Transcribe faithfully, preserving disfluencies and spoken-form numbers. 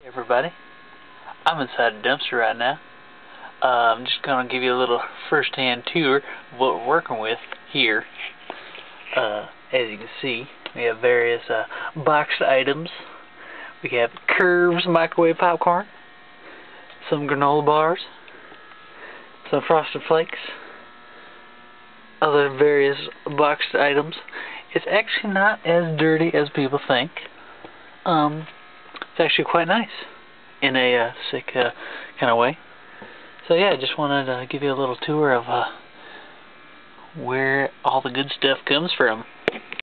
Hey everybody, I'm inside a dumpster right now. Uh, I'm just going to give you a little first-hand tour of what we're working with here. Uh, as you can see, we have various uh, boxed items. We have Curves microwave popcorn, some granola bars, some Frosted Flakes, other various boxed items. It's actually not as dirty as people think. Um... It's actually quite nice in a uh, sick uh, kind of way. So yeah, I just wanted to give you a little tour of uh, where all the good stuff comes from.